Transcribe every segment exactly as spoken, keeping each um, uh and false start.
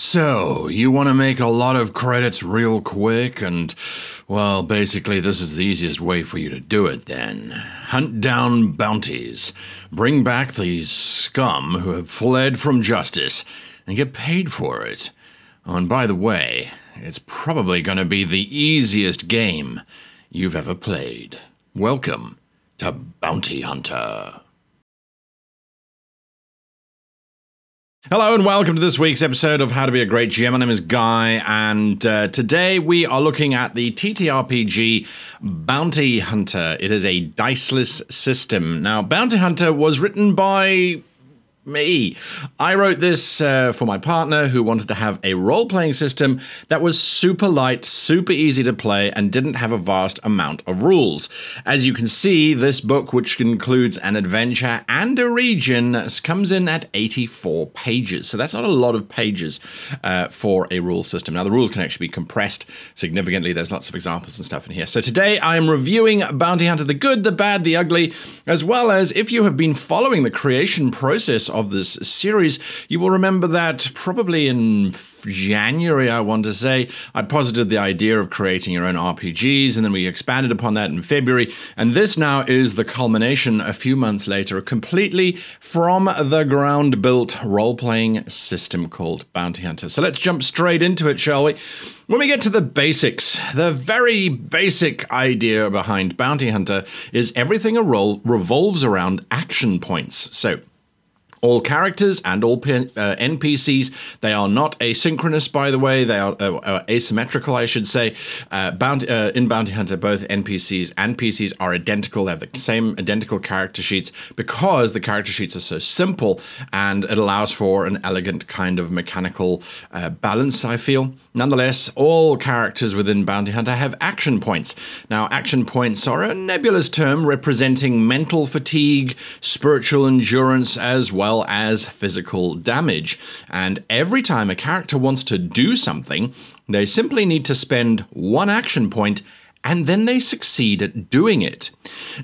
So, you want to make a lot of credits real quick and, well, basically this is the easiest way for you to do it then. Hunt down bounties, bring back these scum who have fled from justice, and get paid for it. Oh, and by the way, it's probably going to be the easiest game you've ever played. Welcome to Bounty Hunter. Hello and welcome to this week's episode of How to be a Great G M. My name is Guy, and uh, today we are looking at the T T R P G Bounty Hunter. It is a diceless system. Now, Bounty Hunter was written by me. I wrote this uh, for my partner who wanted to have a role-playing system that was super light, super easy to play, and didn't have a vast amount of rules. As you can see, this book, which includes an adventure and a region, comes in at eighty-four pages. So that's not a lot of pages uh, for a rule system. Now, the rules can actually be compressed significantly. There's lots of examples and stuff in here. So today I am reviewing Bounty Hunter: The Good, the Bad, the Ugly, as well as, if you have been following the creation process of of this series, you will remember that probably in January, I want to say, I posited the idea of creating your own R P Gs, and then we expanded upon that in February, and this now is the culmination a few months later, a completely from the ground built role-playing system called Bounty Hunter. So let's jump straight into it, shall we? When we get to the basics, the very basic idea behind Bounty Hunter is everything a role revolves around action points. So all characters and all uh, N P Cs, they are not asynchronous, by the way. They are uh, uh, asymmetrical, I should say. Uh, bounty, uh, in Bounty Hunter, both N P Cs and P Cs are identical. They have the same identical character sheets because the character sheets are so simple, and it allows for an elegant kind of mechanical uh, balance, I feel. Nonetheless, all characters within Bounty Hunter have action points. Now, action points are a nebulous term representing mental fatigue, spiritual endurance, as well as physical damage. And every time a character wants to do something, they simply need to spend one action point, and then they succeed at doing it.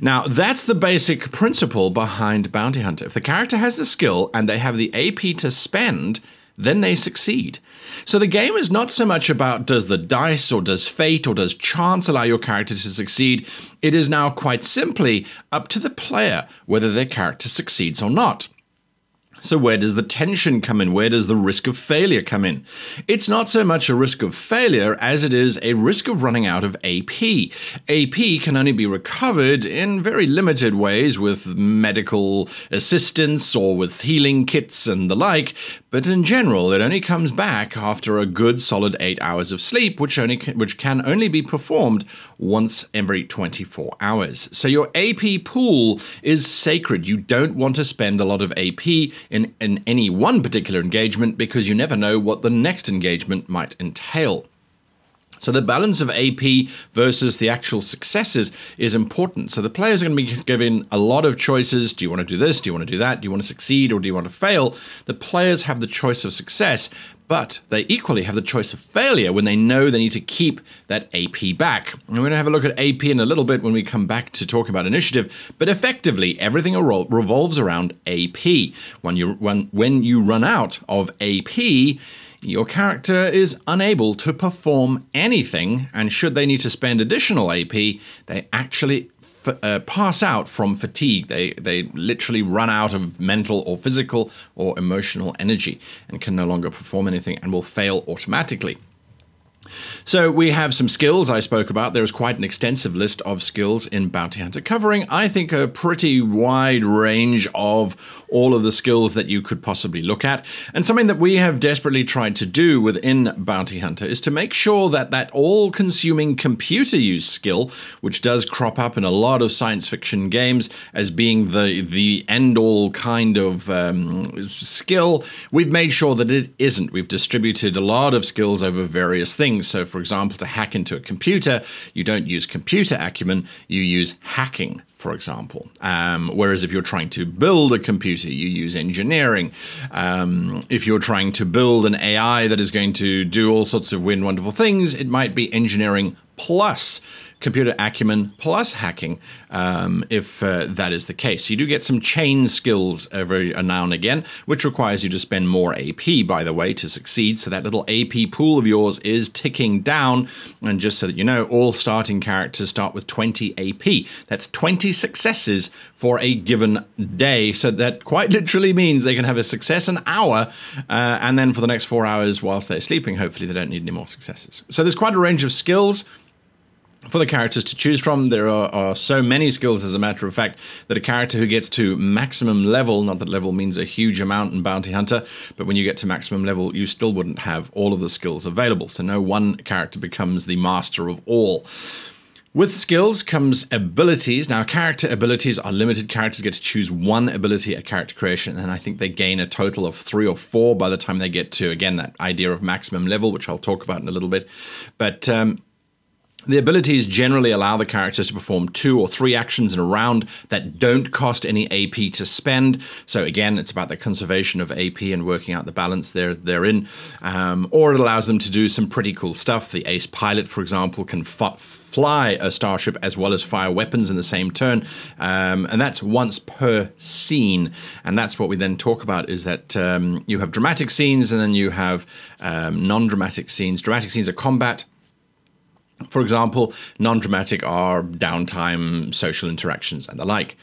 Now, that's the basic principle behind Bounty Hunter. If the character has the skill and they have the A P to spend, then they succeed. So the game is not so much about does the dice or does fate or does chance allow your character to succeed. It is now quite simply up to the player whether their character succeeds or not. So where does the tension come in? Where does the risk of failure come in? It's not so much a risk of failure as it is a risk of running out of A P. A P can only be recovered in very limited ways with medical assistance or with healing kits and the like, but in general, it only comes back after a good solid eight hours of sleep, which, only, which can only be performed once every twenty-four hours. So your A P pool is sacred. You don't want to spend a lot of A P In, in any one particular engagement, because you never know what the next engagement might entail. So the balance of A P versus the actual successes is important. So the players are going to be given a lot of choices. Do you want to do this? Do you want to do that? Do you want to succeed or do you want to fail? The players have the choice of success, but they equally have the choice of failure when they know they need to keep that A P back. And we're going to have a look at A P in a little bit when we come back to talking about initiative, but effectively everything revolves around A P. When you, when, when you run out of A P, your character is unable to perform anything, and should they need to spend additional A P, they actually f uh, pass out from fatigue. They, they literally run out of mental or physical or emotional energy and can no longer perform anything and will fail automatically. So we have some skills I spoke about. There is quite an extensive list of skills in Bounty Hunter, covering, I think, a pretty wide range of all of the skills that you could possibly look at. And something that we have desperately tried to do within Bounty Hunter is to make sure that that all-consuming computer use skill, which does crop up in a lot of science fiction games as being the, the end-all kind of um, skill, we've made sure that it isn't. We've distributed a lot of skills over various things. So, for example, to hack into a computer, you don't use computer acumen, you use hacking, for example. Um, whereas if you're trying to build a computer, you use engineering. Um, if you're trying to build an A I that is going to do all sorts of weird, wonderful things, it might be engineering plus computer acumen plus hacking, um, if uh, that is the case. You do get some chain skills every now and again, which requires you to spend more A P, by the way, to succeed. So that little A P pool of yours is ticking down. And just so that you know, all starting characters start with twenty A P. That's twenty successes for a given day. So that quite literally means they can have a success an hour, uh, and then for the next four hours whilst they're sleeping, hopefully they don't need any more successes. So there's quite a range of skills for the characters to choose from. There are, are so many skills, as a matter of fact, that a character who gets to maximum level, not that level means a huge amount in Bounty Hunter, but when you get to maximum level, you still wouldn't have all of the skills available. So no one character becomes the master of all. With skills comes abilities. Now, character abilities are limited. Characters get to choose one ability at character creation, and I think they gain a total of three or four by the time they get to, again, that idea of maximum level, which I'll talk about in a little bit. But um, the abilities generally allow the characters to perform two or three actions in a round that don't cost any A P to spend. So again, it's about the conservation of A P and working out the balance there therein. Um, or it allows them to do some pretty cool stuff. The ace pilot, for example, can f fly a starship as well as fire weapons in the same turn. Um, and that's once per scene. And that's what we then talk about, is that um, you have dramatic scenes and then you have um, non-dramatic scenes. Dramatic scenes are combat. For example, non-dramatic are downtime, social interactions, and the like.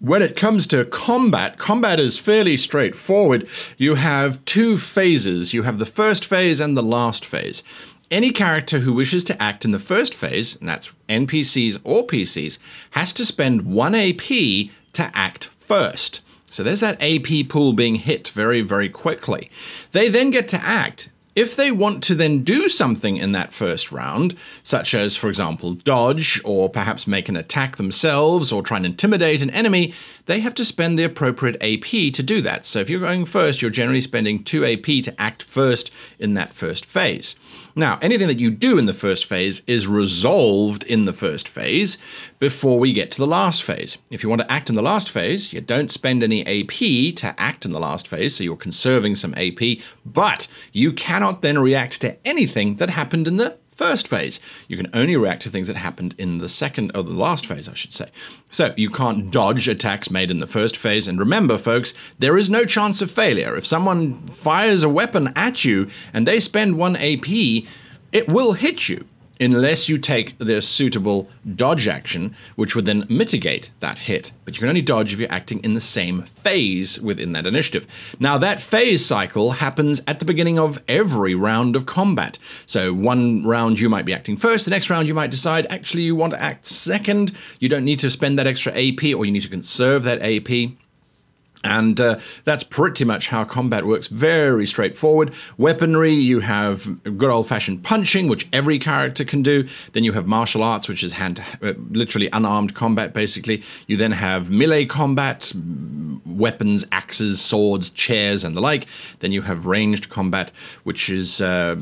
When it comes to combat, combat is fairly straightforward. You have two phases. You have the first phase and the last phase. Any character who wishes to act in the first phase, and that's N P Cs or P Cs, has to spend one A P to act first. So there's that A P pool being hit very, very quickly. They then get to act. If they want to then do something in that first round, such as, for example, dodge, or perhaps make an attack themselves, or try and intimidate an enemy, they have to spend the appropriate A P to do that. So if you're going first, you're generally spending two A P to act first in that first phase. Now, anything that you do in the first phase is resolved in the first phase before we get to the last phase. If you want to act in the last phase, you don't spend any A P to act in the last phase, so you're conserving some A P, but you cannot then react to anything that happened in the first phase. You can only react to things that happened in the second, or the last phase, I should say. So you can't dodge attacks made in the first phase. And remember, folks, there is no chance of failure. If someone fires a weapon at you and they spend one A P, it will hit you unless you take the suitable dodge action, which would then mitigate that hit. But you can only dodge if you're acting in the same phase within that initiative. Now, that phase cycle happens at the beginning of every round of combat. So one round you might be acting first, the next round you might decide actually you want to act second. You don't need to spend that extra A P, or you need to conserve that A P. And uh, that's pretty much how combat works. Very straightforward. Weaponry, you have good old-fashioned punching, which every character can do. Then you have martial arts, which is hand, uh, literally unarmed combat, basically. You then have melee combat, weapons, axes, swords, chairs, and the like. Then you have ranged combat, which is Uh,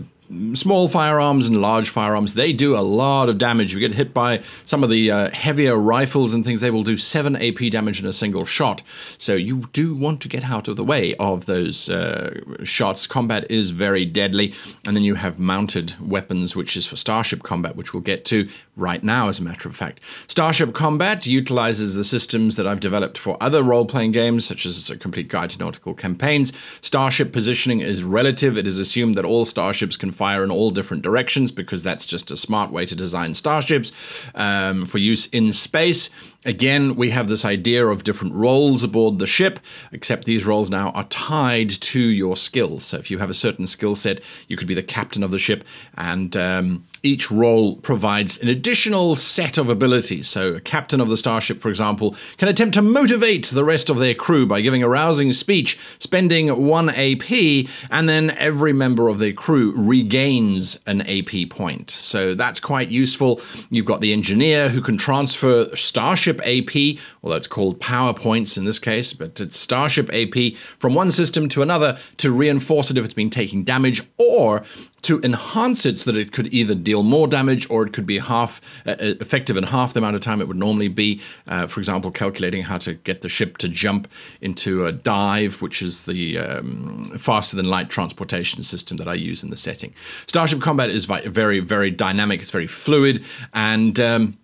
small firearms and large firearms. They do a lot of damage. If you get hit by some of the uh, heavier rifles and things, they will do seven A P damage in a single shot. So you do want to get out of the way of those uh, shots. Combat is very deadly. And then you have mounted weapons, which is for starship combat, which we'll get to right now, as a matter of fact. Starship combat utilizes the systems that I've developed for other role-playing games, such as A Complete Guide to Nautical Campaigns. Starship positioning is relative. It is assumed that all starships can fire in all different directions, because that's just a smart way to design starships um, for use in space. Again, we have this idea of different roles aboard the ship, except these roles now are tied to your skills. So if you have a certain skill set, you could be the captain of the ship, and um, each role provides an additional set of abilities. So a captain of the starship, for example, can attempt to motivate the rest of their crew by giving a rousing speech, spending one A P, and then every member of their crew regains an A P point. So that's quite useful. You've got the engineer, who can transfer starship A P, although it's called power points in this case, but it's starship A P, from one system to another to reinforce it if it's been taking damage, or to enhance it so that it could either deal more damage, or it could be half uh, effective in half the amount of time it would normally be. Uh, for example, calculating how to get the ship to jump into a dive, which is the um, faster than light transportation system that I use in the setting. Starship combat is very, very dynamic. It's very fluid, and um,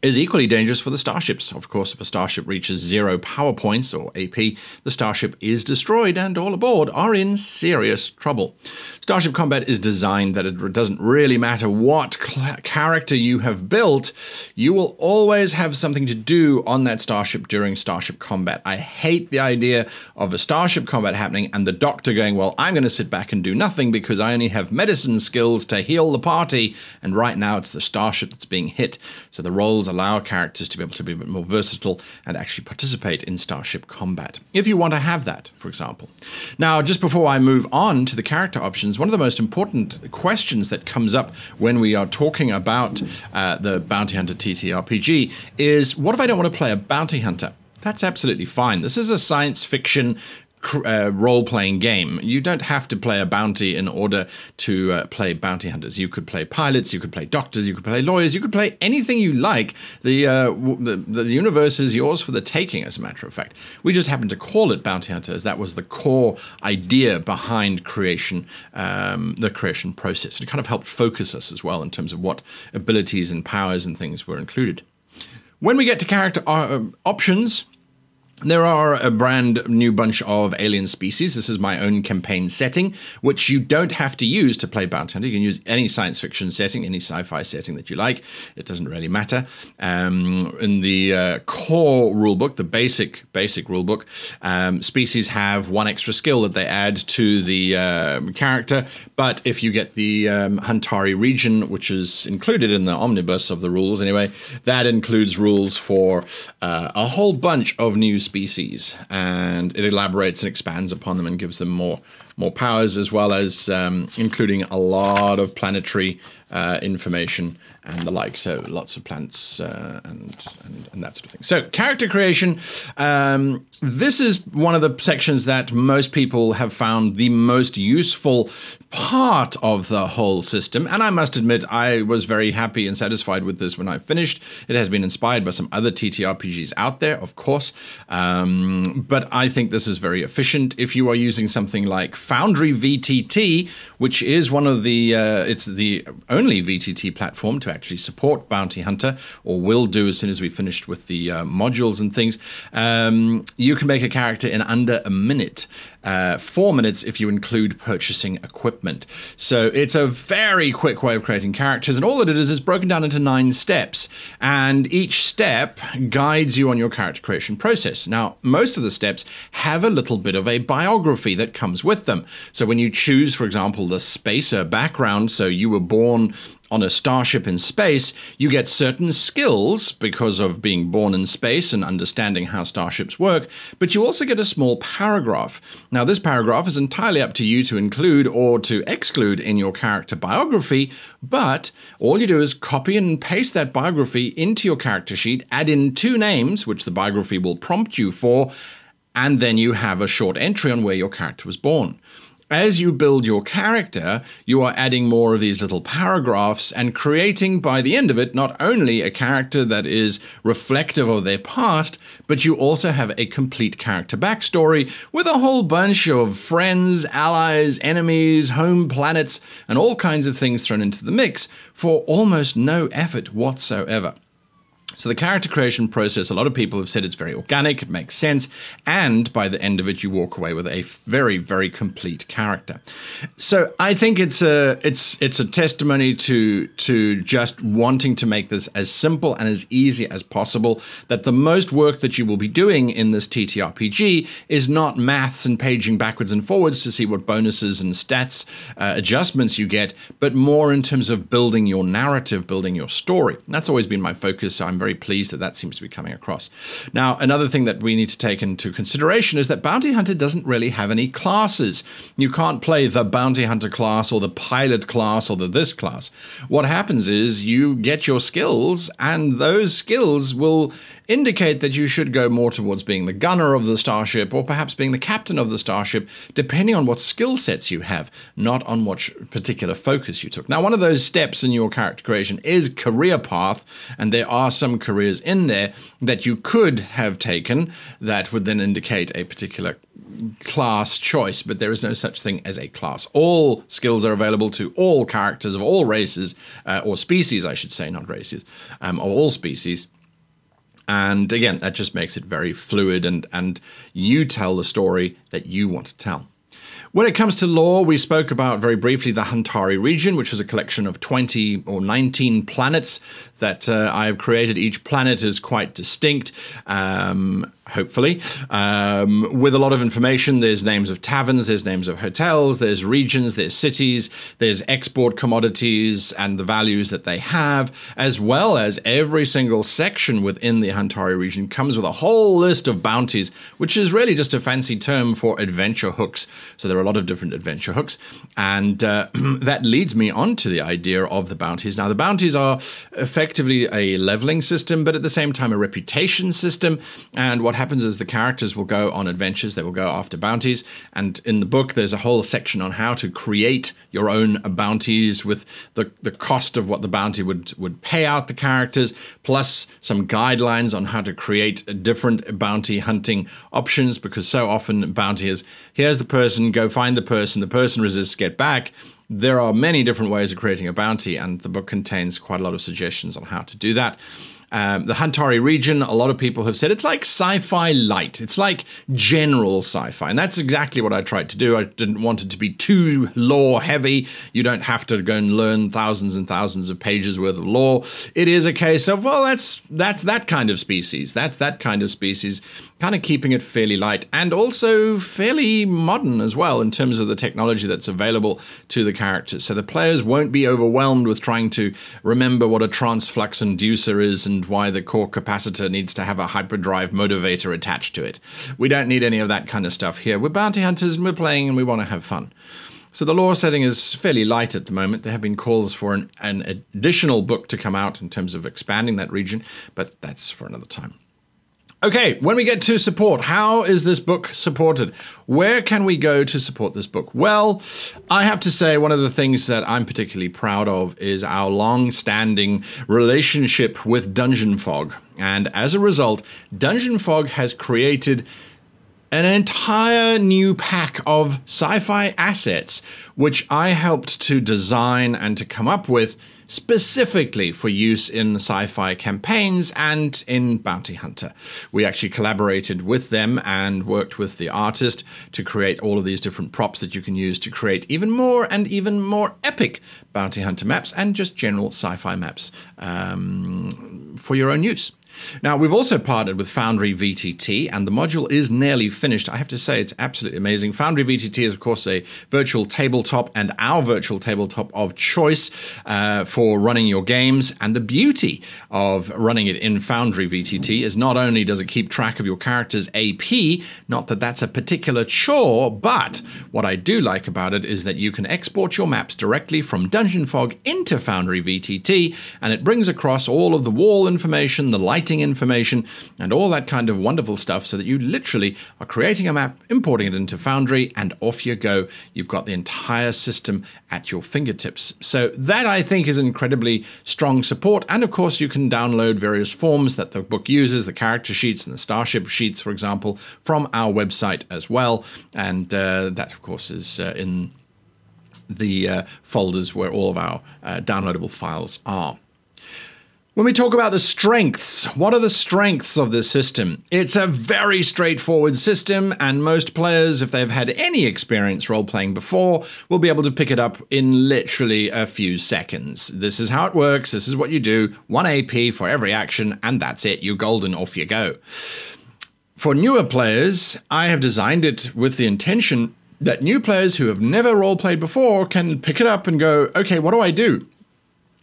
is equally dangerous for the starships. Of course, if a starship reaches zero power points, or A P, the starship is destroyed and all aboard are in serious trouble. Starship combat is designed that it doesn't really matter what character you have built, you will always have something to do on that starship during starship combat. I hate the idea of a starship combat happening and the doctor going, well, I'm going to sit back and do nothing because I only have medicine skills to heal the party, and right now it's the starship that's being hit. So the roles allow characters to be able to be a bit more versatile and actually participate in starship combat, if you want to have that, for example. Now, just before I move on to the character options, one of the most important questions that comes up when we are talking about uh, the Bounty Hunter T T R P G is, what if I don't want to play a bounty hunter? That's absolutely fine. This is a science fiction Uh, role-playing game. You don't have to play a bounty in order to uh, play bounty hunters. You could play pilots, you could play doctors, you could play lawyers, you could play anything you like. The, uh, the, the universe is yours for the taking, as a matter of fact. We just happened to call it bounty hunters. That was the core idea behind creation, um, the creation process. It kind of helped focus us as well in terms of what abilities and powers and things were included. When we get to character uh, options, there are a brand new bunch of alien species. This is my own campaign setting, which you don't have to use to play Bounty Hunter. You can use any science fiction setting, any sci-fi setting that you like. It doesn't really matter. Um, in the uh, core rulebook, the basic basic rulebook, um, species have one extra skill that they add to the um, character. But if you get the um, Huntari region, which is included in the omnibus of the rules anyway, that includes rules for uh, a whole bunch of new species. species, and it elaborates and expands upon them and gives them more more powers, as well as um, including a lot of planetary uh, information and the like. So lots of planets uh, and, and, and that sort of thing. So character creation, um, this is one of the sections that most people have found the most useful part of the whole system. And I must admit, I was very happy and satisfied with this when I finished. It has been inspired by some other T T R P Gs out there, of course. Um, but I think this is very efficient. If you are using something like Foundry V T T, which is one of the, uh, it's the only V T T platform to actually support Bounty Hunter, or will do as soon as we finished with the uh, modules and things. Um, you can make a character in under a minute, uh, four minutes if you include purchasing equipment. So it's a very quick way of creating characters, and all that it is is broken down into nine steps, and each step guides you on your character creation process. Now, most of the steps have a little bit of a biography that comes with them. So when you choose, for example, the spacer background, so you were born on a starship in space, you get certain skills because of being born in space and understanding how starships work, but you also get a small paragraph. Now, this paragraph is entirely up to you to include or to exclude in your character biography, but all you do is copy and paste that biography into your character sheet, add in two names, which the biography will prompt you for, and then you have a short entry on where your character was born. As you build your character, you are adding more of these little paragraphs and creating, by the end of it, not only a character that is reflective of their past, but you also have a complete character backstory with a whole bunch of friends, allies, enemies, home planets, and all kinds of things thrown into the mix for almost no effort whatsoever. So the character creation process, a lot of people have said it's very organic, it makes sense, and by the end of it, you walk away with a very, very complete character. So I think it's a it's it's a testimony to to just wanting to make this as simple and as easy as possible, that the most work that you will be doing in this T T R P G is not maths and paging backwards and forwards to see what bonuses and stats uh, adjustments you get, but more in terms of building your narrative, building your story. And that's always been my focus, so I'm very pleased that that seems to be coming across. Now, another thing that we need to take into consideration is that Bounty Hunter doesn't really have any classes. You can't play the Bounty Hunter class or the Pilot class or the this class. What happens is you get your skills, and those skills will indicate that you should go more towards being the gunner of the starship or perhaps being the captain of the starship, depending on what skill sets you have, not on what particular focus you took. Now, one of those steps in your character creation is career path, and there are some careers in there that you could have taken that would then indicate a particular class choice, but there is no such thing as a class. All skills are available to all characters of all races, uh, or species, I should say, not races, um, of all species. And again, that just makes it very fluid, and, and you tell the story that you want to tell. When it comes to lore, we spoke about very briefly the Huntari region, which is a collection of twenty or nineteen planets that uh, I have created. Each planet is quite distinct, um, hopefully, um, with a lot of information. There's names of taverns, there's names of hotels, there's regions, there's cities, there's export commodities and the values that they have, as well as every single section within the Huntari region comes with a whole list of bounties, which is really just a fancy term for adventure hooks. So there are a lot of different adventure hooks, and uh, that leads me on to the idea of the bounties. Now, the bounties are effectively a leveling system, but at the same time a reputation system. And what happens is the characters will go on adventures, they will go after bounties, and in the book there's a whole section on how to create your own bounties with the, the cost of what the bounty would, would pay out the characters, plus some guidelines on how to create different bounty hunting options, because so often bounty is, here's the person, go find the person, the person resists, get back. There are many different ways of creating a bounty, and the book contains quite a lot of suggestions on how to do that. Um, the Huntari region, a lot of people have said, it's like sci-fi light. It's like general sci-fi. And that's exactly what I tried to do. I didn't want it to be too lore heavy. You don't have to go and learn thousands and thousands of pages worth of lore. It is a case of, well, that's, that's that kind of species. That's that kind of species. Kind of keeping it fairly light and also fairly modern as well in terms of the technology that's available to the characters. So the players won't be overwhelmed with trying to remember what a transflux inducer is and why the core capacitor needs to have a hyperdrive motivator attached to it. We don't need any of that kind of stuff here. We're bounty hunters and we're playing and we want to have fun. So the lore setting is fairly light at the moment. There have been calls for an, an additional book to come out in terms of expanding that region, but that's for another time. Okay, when we get to support, how is this book supported? Where can we go to support this book? Well, I have to say one of the things that I'm particularly proud of is our long-standing relationship with Dungeon Fog. And as a result, Dungeon Fog has created an entire new pack of sci-fi assets, which I helped to design and to come up with specifically for use in sci-fi campaigns and in Bounty Hunter. We actually collaborated with them and worked with the artist to create all of these different props that you can use to create even more and even more epic Bounty Hunter maps and just general sci-fi maps um, for your own use. Now, we've also partnered with Foundry V T T, and the module is nearly finished. I have to say, it's absolutely amazing. Foundry V T T is, of course, a virtual tabletop and our virtual tabletop of choice uh, for running your games. And the beauty of running it in Foundry V T T is not only does it keep track of your character's A P, not that that's a particular chore, but what I do like about it is that you can export your maps directly from Dungeon Fog into Foundry V T T, and it brings across all of the wall information, the light information and all that kind of wonderful stuff so that you literally are creating a map, importing it into Foundry, and off you go. You've got the entire system at your fingertips. So that, I think, is incredibly strong support. And of course, you can download various forms that the book uses, the character sheets and the starship sheets, for example, from our website as well. And uh, that, of course, is uh, in the uh, folders where all of our uh, downloadable files are. When we talk about the strengths, what are the strengths of this system? It's a very straightforward system, and most players, if they've had any experience role-playing before, will be able to pick it up in literally a few seconds. This is how it works, this is what you do, one A P for every action, and that's it, you're golden, off you go. For newer players, I have designed it with the intention that new players who have never role-played before can pick it up and go, okay, what do I do?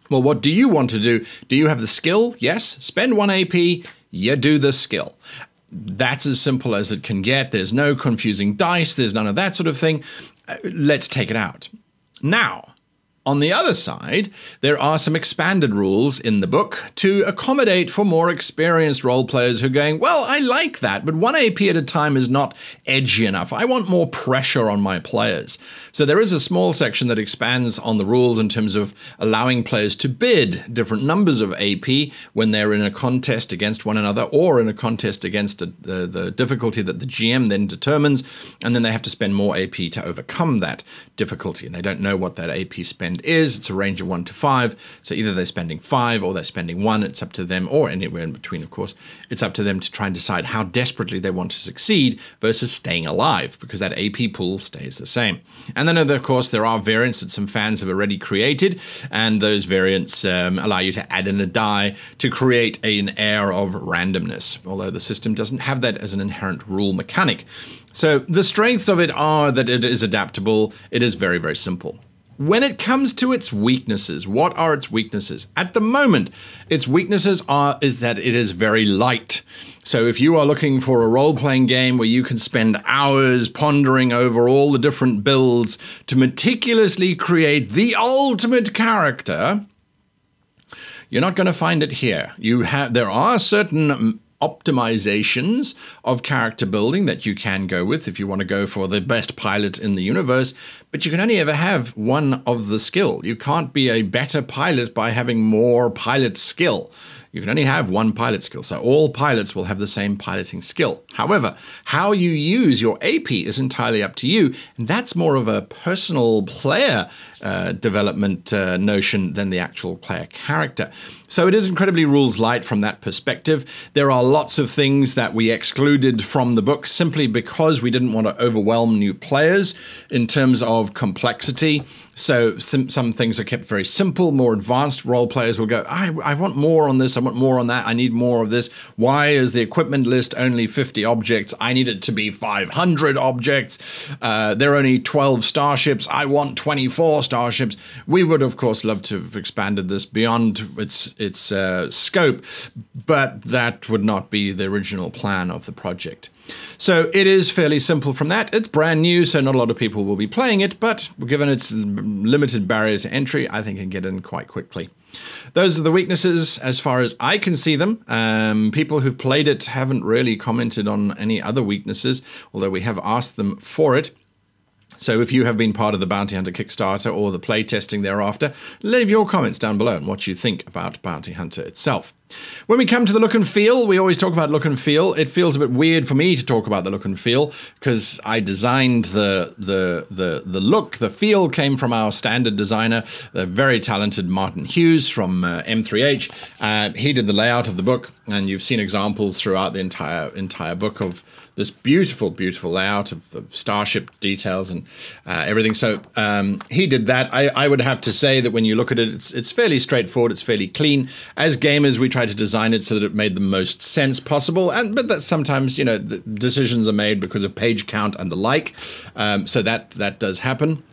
Well, what do you want to do? Do you have the skill? Yes. Spend one A P, you do the skill. That's as simple as it can get. There's no confusing dice. There's none of that sort of thing. Let's take it out. Now, On the other side, there are some expanded rules in the book to accommodate for more experienced role players who are going, well, I like that, but one A P at a time is not edgy enough. I want more pressure on my players. So there is a small section that expands on the rules in terms of allowing players to bid different numbers of A P when they're in a contest against one another or in a contest against a, the, the difficulty that the G M then determines, and then they have to spend more A P to overcome that difficulty. And they don't know what that A P spend is. It's a range of one to five. So either they're spending five or they're spending one. It's up to them, or anywhere in between, of course. It's up to them to try and decide how desperately they want to succeed versus staying alive, because that A P pool stays the same. And then, of course, there are variants that some fans have already created, and those variants um, allow you to add in a die to create an air of randomness, although the system doesn't have that as an inherent rule mechanic. So the strengths of it are that it is adaptable. It is very, very simple. When it comes to its weaknesses, what are its weaknesses? At the moment, its weaknesses are is that it is very light. So if you are looking for a role-playing game where you can spend hours pondering over all the different builds to meticulously create the ultimate character, you're not going to find it here. You have there are certain optimizations of character building that you can go with if you want to go for the best pilot in the universe, but you can only ever have one of the skill. You can't be a better pilot by having more pilot skill. You can only have one pilot skill, so all pilots will have the same piloting skill. However, how you use your A P is entirely up to you, and that's more of a personal player uh, development uh, notion than the actual player character. So it is incredibly rules light from that perspective. There are lots of things that we excluded from the book simply because we didn't want to overwhelm new players in terms of complexity. So some, some things are kept very simple. More advanced role players will go, I, I want more on this, I want more on that, I need more of this. Why is the equipment list only fifty objects? I need it to be five hundred objects. Uh, there are only twelve starships. I want twenty-four starships. We would, of course, love to have expanded this beyond its, its uh, scope, but that would not be the original plan of the project. So it is fairly simple from that. It's brand new, so not a lot of people will be playing it, but given its limited barrier to entry, I think it can get in quite quickly. Those are the weaknesses as far as I can see them. Um, people who've played it haven't really commented on any other weaknesses, although we have asked them for it. So if you have been part of the Bounty Hunter Kickstarter or the playtesting thereafter, leave your comments down below on what you think about Bounty Hunter itself. When we come to the look and feel, we always talk about look and feel. It feels a bit weird for me to talk about the look and feel because I designed the, the, the, the look. The feel came from our standard designer, the very talented Martin Hughes from uh, M three H. Uh, he did the layout of the book, and you've seen examples throughout the entire, entire book of this beautiful, beautiful layout of, of starship details and uh, everything. So um, he did that. I, I would have to say that when you look at it, it's, it's fairly straightforward. It's fairly clean. As gamers, we try to design it so that it made the most sense possible. And but that sometimes, you know, the decisions are made because of page count and the like. Um, so that that does happen.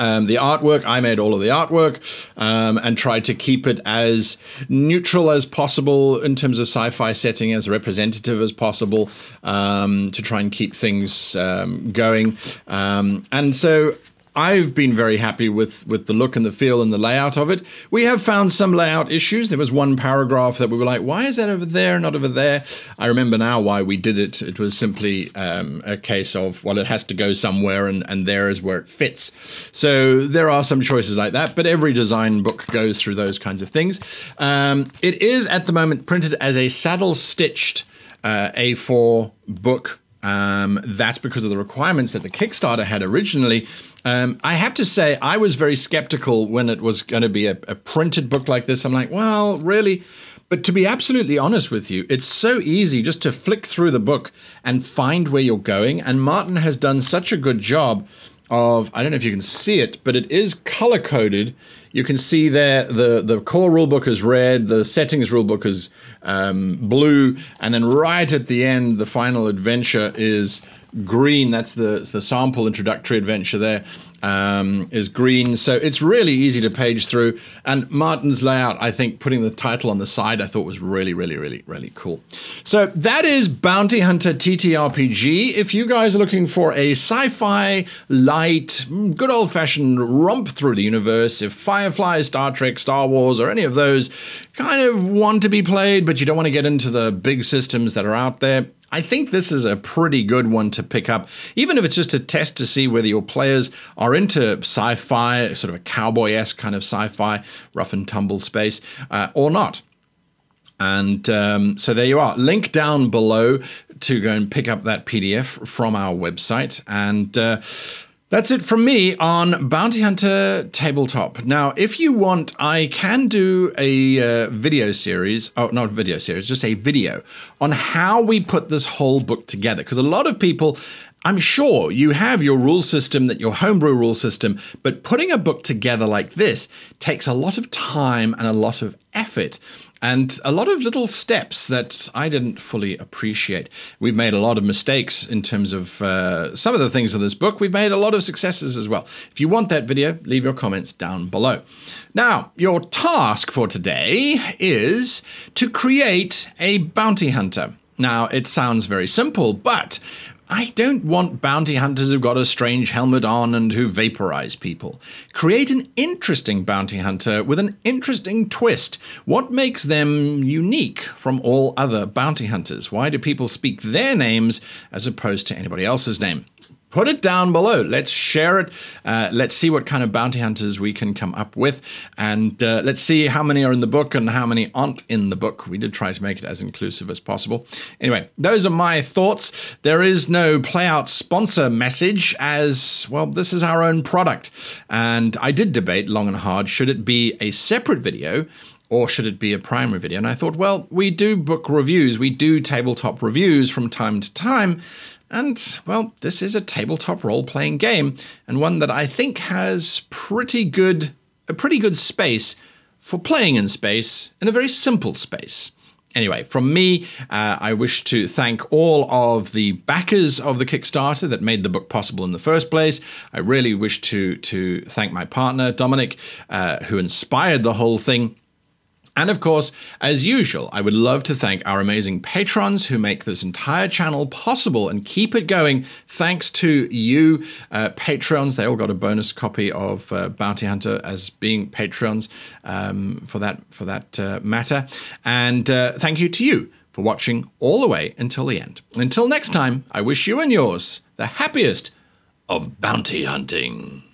Um, the artwork, I made all of the artwork um, and tried to keep it as neutral as possible in terms of sci-fi setting, as representative as possible um, to try and keep things um, going. Um, and so I've been very happy with, with the look and the feel and the layout of it. We have found some layout issues. There was one paragraph that we were like, why is that over there, not over there? I remember now why we did it. It was simply um, a case of, well, it has to go somewhere, and, and there is where it fits. So there are some choices like that, but every design book goes through those kinds of things. Um, it is at the moment printed as a saddle-stitched uh, A four book. Um, that's because of the requirements that the Kickstarter had originally. Um, I have to say, I was very skeptical when it was going to be a, a printed book like this. I'm like, well, really? But to be absolutely honest with you, it's so easy just to flick through the book and find where you're going. And Martin has done such a good job of, I don't know if you can see it, but it is color-coded. You can see there the, the core rulebook is red, the settings rulebook is um, blue, and then right at the end, the final adventure is green, that's the, the sample introductory adventure there, um, is green. So it's really easy to page through. And Martin's layout, I think, putting the title on the side, I thought was really, really, really, really cool. So that is Bounty Hunter T T R P G. If you guys are looking for a sci-fi, light, good old-fashioned romp through the universe, if Firefly, Star Trek, Star Wars, or any of those kind of want to be played, but you don't want to get into the big systems that are out there, I think this is a pretty good one to pick up, even if it's just a test to see whether your players are into sci-fi, sort of a cowboy-esque kind of sci-fi, rough and tumble space, uh, or not. And um, so there you are. Link down below to go and pick up that P D F from our website. And uh, that's it from me on Bounty Hunter Tabletop. Now, if you want, I can do a uh, video series, oh, not a video series, just a video on how we put this whole book together. Because a lot of people, I'm sure you have your rule system, that your homebrew rule system, but putting a book together like this takes a lot of time and a lot of effort. And a lot of little steps that I didn't fully appreciate. We've made a lot of mistakes in terms of uh, some of the things in this book. We've made a lot of successes as well. If you want that video, leave your comments down below. Now, your task for today is to create a bounty hunter. Now, it sounds very simple, but I don't want bounty hunters who've got a strange helmet on and who vaporize people. Create an interesting bounty hunter with an interesting twist. What makes them unique from all other bounty hunters? Why do people speak their names as opposed to anybody else's name? Put it down below. Let's share it. Uh, let's see what kind of bounty hunters we can come up with. And uh, let's see how many are in the book and how many aren't in the book. We did try to make it as inclusive as possible. Anyway, those are my thoughts. There is no playout sponsor message, as, well, this is our own product. And I did debate long and hard, should it be a separate video or should it be a primary video? And I thought, well, we do book reviews. We do tabletop reviews from time to time. And, well, this is a tabletop role-playing game, and one that I think has pretty good, a pretty good space for playing in space, in a very simple space. Anyway, from me, uh, I wish to thank all of the backers of the Kickstarter that made the book possible in the first place. I really wish to, to thank my partner, Dominic, uh, who inspired the whole thing. And of course, as usual, I would love to thank our amazing patrons who make this entire channel possible and keep it going. Thanks to you, uh, patrons. They all got a bonus copy of uh, Bounty Hunter as being patrons um, for that, for that uh, matter. And uh, thank you to you for watching all the way until the end. Until next time, I wish you and yours the happiest of bounty hunting.